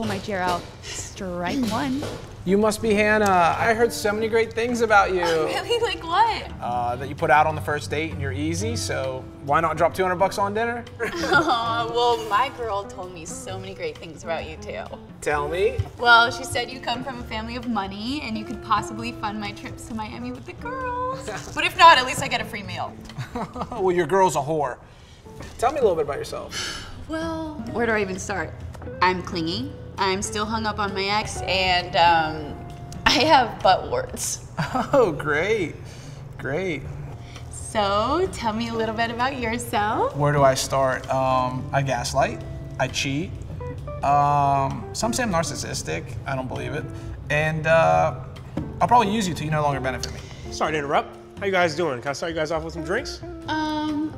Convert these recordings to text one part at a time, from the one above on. pull my chair out. Strike one. You must be Hannah. I heard so many great things about you. Oh, really? Like what? That you put out on the first date and you're easy, so why not drop $200 on dinner? Oh, well, my girl told me so many great things about you too. Tell me. Well, she said you come from a family of money and you could possibly fund my trips to Miami with the girls. But if not, at least I get a free meal. Well, your girl's a whore. Tell me a little bit about yourself. Well, where do I even start? I'm clingy. I'm still hung up on my ex, and I have butt warts. Oh, great, great. So, tell me a little bit about yourself. Where do I start? I gaslight, I cheat. Some say I'm narcissistic, I don't believe it. And I'll probably use you till you no longer benefit me. Sorry to interrupt. How you guys doing? Can I start you guys off with some drinks?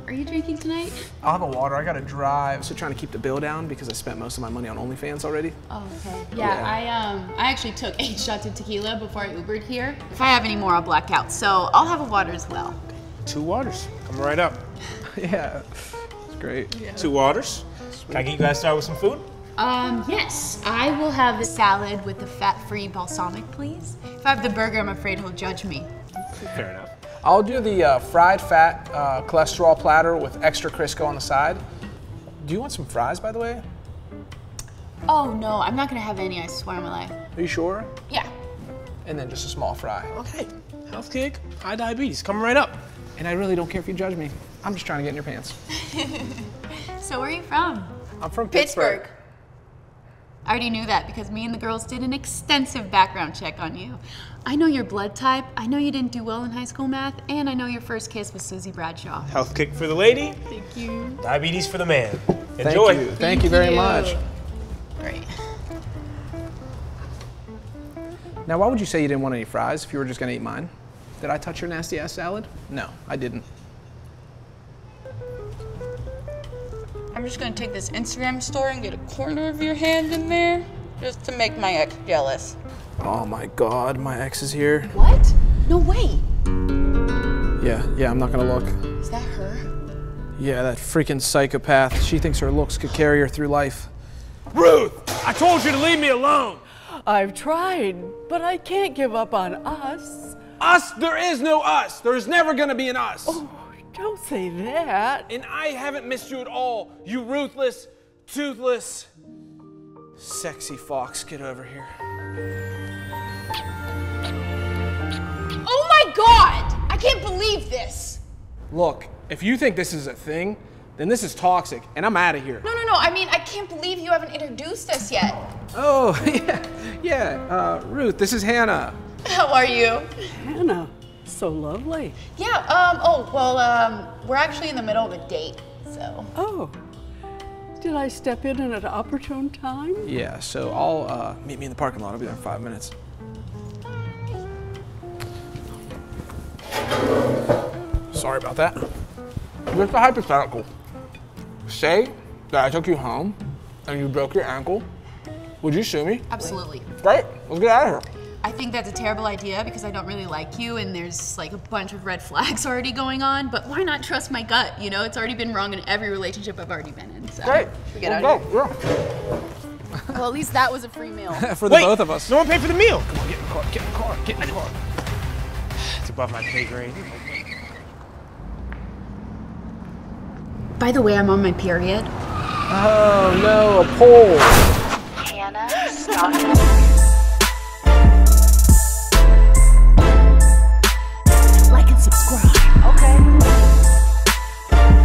Are you drinking tonight? I'll have a water, I gotta drive. So trying to keep the bill down because I spent most of my money on OnlyFans already. Oh, okay. Yeah. I actually took 8 shots of tequila before I Ubered here. If I have any more, I'll black out. So I'll have a water as well. 2 waters, come right up. Yeah, it's great. Yeah. 2 waters. Sweet. Can I get you guys started with some food? Yes. I will have a salad with a fat-free balsamic, please. If I have the burger, I'm afraid he'll judge me. Fair enough. I'll do the fried fat cholesterol platter with extra Crisco on the side. Do you want some fries, by the way? Oh, no, I'm not gonna have any, I swear on my life. Are you sure? Yeah. And then just a small fry. Okay, health kick, high diabetes, coming right up. And I really don't care if you judge me. I'm just trying to get in your pants. So where are you from? I'm from Pittsburgh. I already knew that because me and the girls did an extensive background check on you. I know your blood type, I know you didn't do well in high school math, and I know your first kiss was Susie Bradshaw. Health kick for the lady. Thank you. Diabetes for the man. Enjoy. Thank you very much. Great. Now, why would you say you didn't want any fries if you were just gonna eat mine? Did I touch your nasty ass salad? No, I didn't. I'm just gonna take this Instagram story and get a corner of your hand in there just to make my ex jealous. Oh my God, my ex is here. What? No way. Yeah, I'm not gonna look. Is that her? Yeah, that freaking psychopath. She thinks her looks could carry her through life. Ruth, I told you to leave me alone. I've tried, but I can't give up on us. Us? There is no us. There is never gonna be an us. Oh. Don't say that. And I haven't missed you at all, you ruthless, toothless, sexy fox. Get over here. Oh my God! I can't believe this. Look, if you think this is a thing, then this is toxic, and I'm out of here. No, I mean, I can't believe you haven't introduced us yet. Oh, yeah, Ruth, this is Hannah. How are you? Hannah. So lovely. Yeah, we're actually in the middle of a date, so. Oh, did I step in at an opportune time? Yeah, so I'll, meet me in the parking lot. I'll be there in 5 minutes. Sorry about that. Just a hypothetical. Say that I took you home and you broke your ankle. Would you sue me? Absolutely. Right, let's get out of here. I think that's a terrible idea because I don't really like you and there's like a bunch of red flags already going on, but why not trust my gut, you know? It's already been wrong in every relationship I've already been in, so. Great, we'll go. Well, at least that was a free meal. For the both of us. No one paid for the meal. Come on, get in the car, get in the car, get in the car. It's above my pay grade. By the way, I'm on my period. Oh no, a pole. Hannah Stocking.